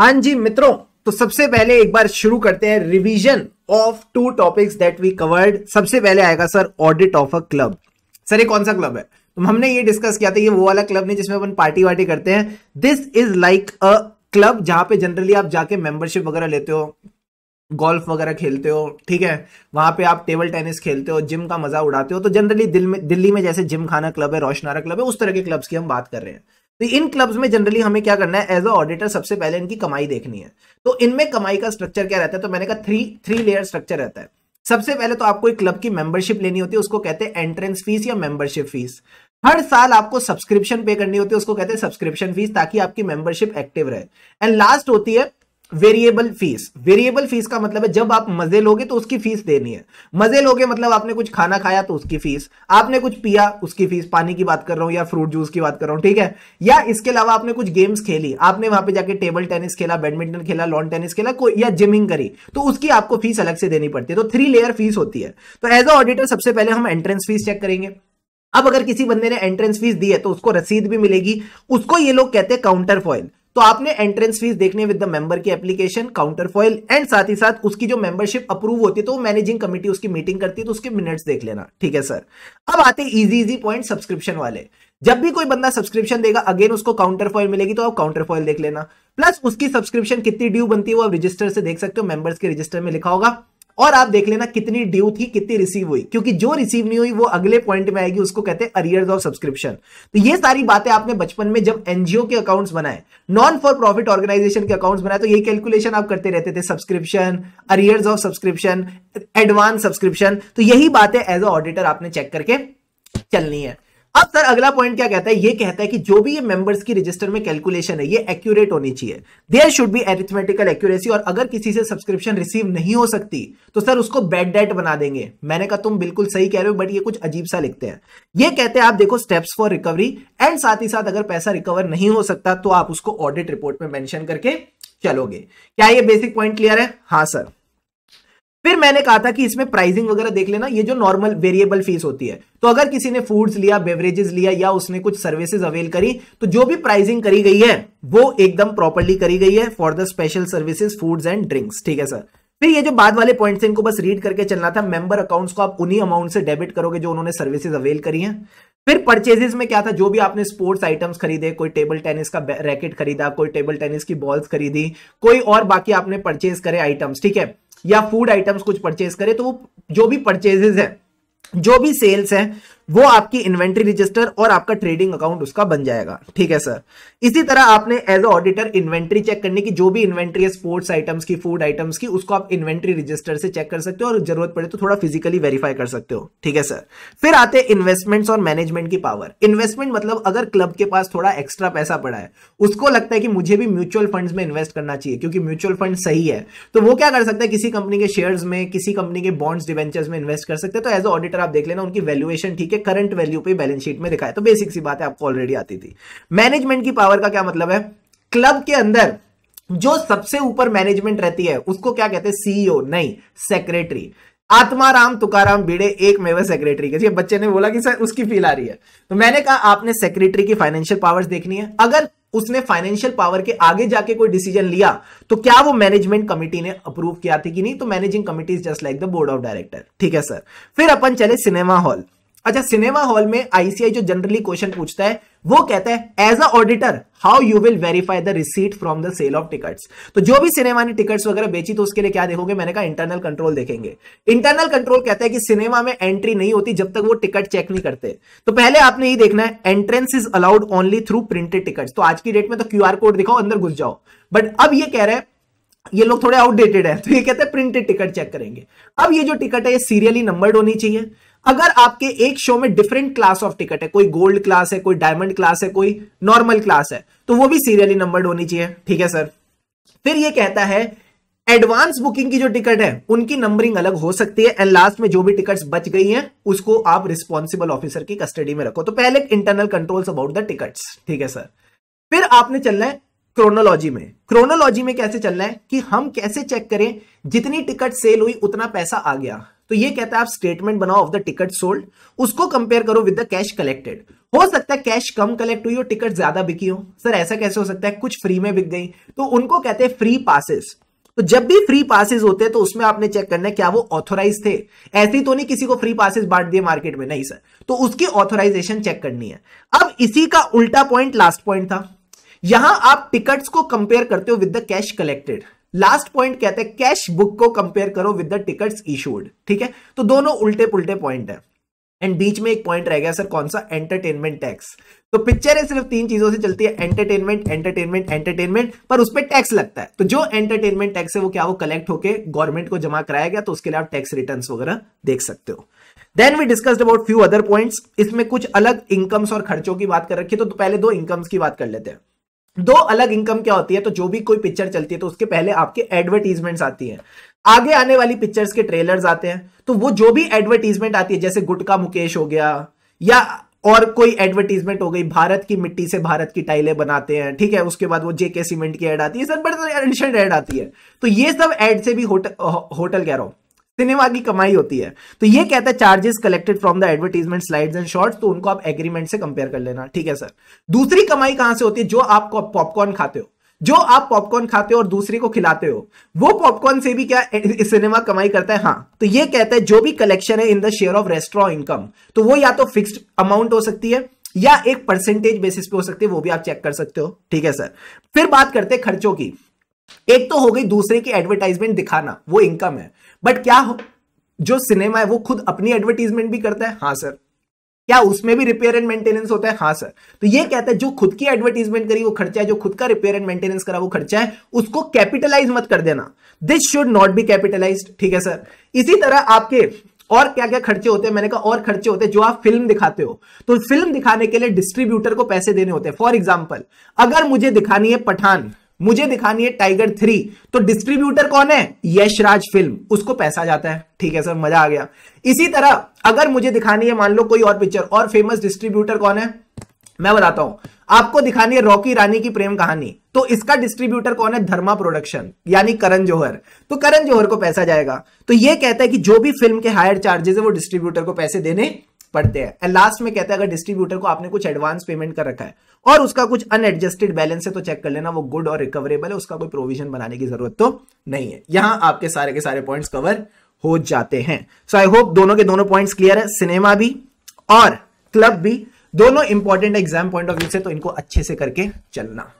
हाँ जी मित्रों, तो सबसे पहले एक बार शुरू करते हैं revision of two topics that we covered. सबसे पहले आएगा sir audit of a club. Sir ये कौन सा क्लब है? तो हमने ये डिस्कस किया था, ये वो वाला क्लब नहीं जिसमें अपन पार्टी वार्टी करते हैं। This is like a club जहां पे जनरली आप जाके मेंबरशिप वगैरह लेते हो, गोल्फ वगैरह खेलते हो, ठीक है, वहां पे आप टेबल टेनिस खेलते हो, जिम का मजा उड़ाते हो। तो जनरली दिल्ली में जैसे जिमखाना क्लब है, रोशनारा क्लब है, उस तरह के क्लब्स की हम बात कर रहे हैं। तो इन क्लब्स में जनरली हमें क्या करना है, एज अ ऑडिटर सबसे पहले इनकी कमाई देखनी है। तो इनमें कमाई का स्ट्रक्चर क्या रहता है? तो मैंने कहा थ्री लेयर स्ट्रक्चर रहता है। सबसे पहले तो आपको एक क्लब की मेंबरशिप लेनी होती है, उसको कहते हैं एंट्रेंस फीस या मेंबरशिप फीस। हर साल आपको सब्सक्रिप्शन पे करनी होती है, उसको कहते हैं सब्सक्रिप्शन फीस, ताकि आपकी मेंबरशिप एक्टिव रहे। एंड लास्ट होती है वेरिएबल फीस। वेरिएबल फीस का मतलब है जब आप मजे लोगे तो उसकी फीस देनी है। मजे लोगे मतलब आपने कुछ खाना खाया तो उसकी फीस, आपने कुछ पिया उसकी फीस, पानी की बात कर रहा हूं या फ्रूट जूस की बात कर रहा हूं, ठीक है। या इसके अलावा आपने कुछ गेम्स खेली, आपने वहां पे जाके टेबल टेनिस खेला, बैडमिंटन खेला, लॉन टेनिस खेला या जिमिंग करी, तो उसकी आपको फीस अलग से देनी पड़ती है। तो थ्री लेयर फीस होती है। तो एज अ ऑडिटर सबसे पहले हम एंट्रेंस फीस चेक करेंगे। अब अगर किसी बंदे ने एंट्रेंस फीस दी है तो उसको रसीद भी मिलेगी, उसको ये लोग कहते हैं काउंटर फॉइल। तो आपने एंट्रेंस फीस देखने विद द मेंबर की एप्लीकेशन, काउंटर फॉइल एंड साथ ही साथ उसकी जो मेंबरशिप अप्रूव होती है तो मैनेजिंग कमेटी उसकी मीटिंग करती है, तो उसके मिनट्स देख लेना, ठीक है सर। अब आते हैं इजी पॉइंट सब्सक्रिप्शन वाले। जब भी कोई बंदा सब्सक्रिप्शन देगा अगेन उसको काउंटर फॉइल मिलेगी, तो आप काउंटर फॉइल देख लेना। प्लस उसकी सब्सक्रिप्शन कितनी ड्यू बनती है वो आप रजिस्टर से देख सकते हो, मेंबर्स के रजिस्टर में लिखा होगा, और आप देख लेना कितनी ड्यू थी, कितनी रिसीव हुई, क्योंकि जो रिसीव नहीं हुई वो अगले पॉइंट में आएगी, उसको कहते हैं अरियर्स ऑफ सब्सक्रिप्शन। तो ये सारी बातें आपने बचपन में जब एनजीओ के अकाउंट्स बनाए, नॉन फॉर प्रॉफिट ऑर्गेनाइजेशन के अकाउंट्स बनाए, तो ये कैलकुलेशन आप करते रहते थे, subscription, arrears of subscription, advance subscription. तो यही बातें एज अ ऑडिटर आपने चेक करके चलनी है। अब सर अगला पॉइंट क्या कहता है? ये कहता है कि जो भी ये मेंबर्स की रजिस्टर में कैलकुलेशन है ये एक्यूरेट होनी चाहिए, there should be arithmetical accuracy. और अगर किसी से सब्सक्रिप्शन रिसीव नहीं हो सकती तो सर उसको बैड डेट बना देंगे। मैंने कहा तुम बिल्कुल सही कह रहे हो, बट ये कुछ अजीब सा लिखते हैं। ये कहते हैं आप देखो स्टेप्स फॉर रिकवरी, एंड साथ ही साथ अगर पैसा रिकवर नहीं हो सकता तो आप उसको ऑडिट रिपोर्ट में मेंशन करके चलोगे। क्या ये बेसिक पॉइंट क्लियर है? हाँ सर। फिर मैंने कहा था कि इसमें प्राइसिंग वगैरह देख लेना, ये जो नॉर्मल वेरिएबल फीस होती है। तो अगर किसी ने फूड्स लिया, बेवरेजेस लिया या उसने कुछ सर्विसेज अवेल करी, तो जो भी प्राइसिंग करी गई है वो एकदम प्रॉपर्ली करी गई है for the special services, foods and drinks, ठीक है सर। फिर ये जो बाद वाले पॉइंट्स इनको बस रीड करके चलना था। मेंबर अकाउंट्स को आप उन्हीं अमाउंट से डेबिट करोगे जो उन्होंने सर्विसेज अवेल करी हैं। फिर परचेजेस में क्या था, जो भी आपने स्पोर्ट्स आइटम्स खरीदे, कोई टेबल टेनिस का रैकेट खरीदा, कोई टेबल टेनिस की बॉल्स खरीदी, कोई और बाकी आपने परचेज करे आइटम्स, ठीक है, या फूड आइटम्स कुछ परचेज करे, तो वो जो भी परचेजेस है, जो भी सेल्स है, वो आपकी इन्वेंट्री रजिस्टर और आपका ट्रेडिंग अकाउंट उसका बन जाएगा, ठीक है सर। इसी तरह आपने as a auditor inventory check करने की, जो भी इन्वेंट्री है स्पोर्ट्स आइटम्स की, फूड आइटम्स की, उसको आप इन्वेंट्री रजिस्टर से चेक कर सकते हो और जरूरत पड़े तो थोड़ा फिजिकली वेरीफाई कर सकते हो, ठीक है सर। फिर आते हैं इन्वेस्टमेंट्स और मैनेजमेंट की पावर। इन्वेस्टमेंट मतलब अगर क्लब के पास थोड़ा एक्स्ट्रा पैसा पड़ा है, उसको लगता है कि मुझे भी म्यूचुअल फंड्स में इन्वेस्ट करना चाहिए क्योंकि म्यूचुअल फंड सही है, तो वो क्या कर सकता है, किसी कंपनी के शेयर्स में, किसी कंपनी के बॉन्ड्स डिवेंचर्स में इन्वेस्ट कर सकते हैं। तो एज अ ऑडिटर आप देख लेना उनकी वैल्यूएशन, ठीक है, करंट वैल्यू पे बैलेंस शीट में दिखा है, तो बेसिक सी बात है, आपको ऑलरेडी आती थी। मैनेजमेंट की पावर का क्या मतलब है? क्लब के अंदर जो सबसे ऊपर मैनेजमेंट रहती है उसको क्या कहते हैं? सीईओ नहीं, सेक्रेटरी। आत्माराम तुकाराम भिड़े एक मेवा सेक्रेटरी के, बच्चे ने बोला कि सर उसकी फील आ रही है, तो मैंने कहा आपने सेक्रेटरी की फाइनेंशियल पावर्स देखनी है। अगर उसने फाइनेंशियल पावर के आगे जाके कोई डिसीजन लिया तो क्या वो मैनेजमेंट कमिटी ने अप्रूव किया थी कि नहीं, तो managing committee is just like the board of director, ठीक है सर। फिर अपन चले सिनेमा हॉल। अच्छा, सिनेमा हॉल में आईसीआई जो जनरली क्वेश्चन पूछता है वो कहता है as a auditor how you will verify the receipt from the sale of tickets. तो जो भी सिनेमा ने टिकट्स वगैरह बेची तो उसके लिए क्या देखोगे? मैंने कहा इंटरनल कंट्रोल देखेंगे। इंटरनल कंट्रोल कहता है कि सिनेमा में एंट्री नहीं होती जब तक वो टिकट चेक नहीं करते। तो पहले आपने ये देखना है entrance is allowed only through printed tickets. तो आज की डेट में तो क्यूआर कोड दिखाओ अंदर घुस जाओ, बट अब ये कह रहे हैं ये लोग थोड़े आउटडेटेड है, तो ये कहते हैं प्रिंटेड टिकट चेक करेंगे। अब ये जो टिकट है ये सीरियली नंबर्ड होनी चाहिए। अगर आपके एक शो में डिफरेंट क्लास ऑफ टिकट है, कोई गोल्ड क्लास है, कोई डायमंड क्लास है, कोई नॉर्मल क्लास है, तो वो भी सीरियली नंबर्ड होनी चाहिए, ठीक है सर। फिर ये कहता है एडवांस बुकिंग की जो टिकट है उनकी नंबरिंग अलग हो सकती है, एंड लास्ट में जो भी टिकट्स बच गई हैं उसको आप रिस्पॉन्सिबल ऑफिसर की कस्टडी में रखो। तो पहले internal controls about the tickets, ठीक है सर। फिर आपने चलना है क्रोनोलॉजी में। क्रोनोलॉजी में कैसे चलना है कि हम कैसे चेक करें जितनी टिकट सेल हुई उतना पैसा आ गया। तो ये कहता है आप स्टेटमेंट बनाओ ऑफ द टिकट सोल्ड, उसको कंपेयर करो विद द कैश कलेक्टेड। हो सकता है कैश कम कलेक्ट हुई हो, टिकट ज्यादा बिकी हो। सर ऐसा कैसे हो सकता है, कुछ फ्री में बिक गई, तो उनको कहते हैं फ्री पासेस। तो जब भी फ्री पासेस होते हैं तो उसमें आपने चेक करना है क्या वो ऑथोराइज थे, ऐसे तो नहीं किसी को फ्री पासेस बांट दिए मार्केट में, नहीं सर, तो उसकी ऑथोराइजेशन चेक करनी है। अब इसी का उल्टा पॉइंट लास्ट पॉइंट था, यहां आप टिकट्स को कंपेयर करते हो with the cash collected. Last point कहते हैं कैश बुक को कंपेयर करो विद द टिकट्स इशूड, ठीक है। तो दोनों उल्टे पुल्टे पॉइंट है, एंड बीच में एक पॉइंट रह गया सर कौन सा, एंटरटेनमेंट टैक्स। तो पिक्चर है सिर्फ तीन चीजों से चलती है, एंटरटेनमेंट एंटरटेनमेंट एंटरटेनमेंट, पर उस पर टैक्स लगता है। तो जो एंटरटेनमेंट टैक्स है वो क्या, वो कलेक्ट होके गवर्नमेंट को जमा कराया गया, तो उसके लिए आप टैक्स रिटर्न्स वगैरह देख सकते हो। Then we discussed about few other points, इसमें कुछ अलग इनकम्स और खर्चों की बात कर रखी है। तो पहले दो इनकम्स की बात कर लेते हैं। दो अलग इनकम क्या होती है, तो जो भी कोई पिक्चर चलती है तो उसके पहले आपके एडवर्टीजमेंट्स आती हैं, आगे आने वाली पिक्चर्स के ट्रेलर्स आते हैं। तो वो जो भी एडवर्टीजमेंट आती है, जैसे गुटका मुकेश हो गया या और कोई एडवर्टीजमेंट हो गई, भारत की मिट्टी से भारत की टाइलें बनाते हैं, ठीक है। उसके बाद वो जेके सीमेंट की एड आती है, सर बड़े एडिशन एड आती है। तो ये सब एड से भी होटल कह रहा हूं, सिनेमा की कमाई होती है। तो ये कहता है charges collected from the advertisement slides and shorts, तो उनको आप एग्रीमेंट से कंपेयर कर लेना, ठीक है सर। दूसरी कमाई कहां से होती है, जो आप पॉपकॉर्न खाते हो, जो आप पॉपकॉर्न खाते हो और दूसरे को खिलाते हो, वो पॉपकॉर्न से भी क्या सिनेमा कमाई करता है, हाँ। तो ये कहता है जो भी कलेक्शन है in the share of restaurant income, तो वो या तो फिक्स्ड अमाउंट हो सकती है या एक परसेंटेज बेसिस पे हो सकती है, वो भी आप चेक कर सकते हो, ठीक है सर। फिर बात करते हैं खर्चों की। एक तो हो गई दूसरे की एडवर्टाइजमेंट दिखाना, वो इनकम है, बट क्या जो सिनेमा है वो खुद अपनी एडवर्टाइजमेंट भी करता है, हाँ सर। क्या उसमें भी रिपेयर एंड मेंटेनेंस होता है, हाँ सर। तो ये कहता है जो खुद की एडवर्टाइजमेंट करी वो खर्चा है, जो खुद का रिपेयर एंड मेंटेनेंस करा वो खर्चा है, उसको कैपिटलाइज मत कर देना, this should not be capitalized, ठीक है सर। इसी तरह आपके और क्या क्या खर्चे होते हैं, मैंने कहा और खर्चे होते हैं जो आप फिल्म दिखाते हो, तो फिल्म दिखाने के लिए डिस्ट्रीब्यूटर को पैसे देने होते हैं। फॉर एग्जाम्पल अगर मुझे दिखानी है पठान, मुझे दिखानी है टाइगर 3, तो डिस्ट्रीब्यूटर कौन है, यशराज फिल्म, उसको पैसा जाता है, ठीक है सर, मजा आ गया। इसी तरह अगर मुझे दिखानी है मान लो कोई और पिक्चर, और फेमस डिस्ट्रीब्यूटर कौन है, मैं बताता हूं, आपको दिखानी है रॉकी रानी की प्रेम कहानी, तो इसका डिस्ट्रीब्यूटर कौन है, धर्मा प्रोडक्शन, यानी करण जौहर, तो करण जौहर को पैसा जाएगा। तो यह कहता है कि जो भी फिल्म के हायर चार्जेस है वो डिस्ट्रीब्यूटर को पैसे देने पढ़ते हैं। एंड लास्ट में कहता है अगर डिस्ट्रीब्यूटर को आपने कुछ एडवांस पेमेंट कर रखा है और उसका कुछ अनएडजस्टेड बैलेंस है तो चेक कर लेना, वो गुड और रिकवरेबल है, उसका कोई प्रोविजन बनाने की जरूरत तो नहीं है। यहां आपके सारे के सारे पॉइंट्स कवर हो जाते हैं। सो आई होप दोनों के दोनों पॉइंट्स क्लियर है, सिनेमा भी और क्लब भी, दोनों important exam point of view से, तो इनको अच्छे से करके चलना।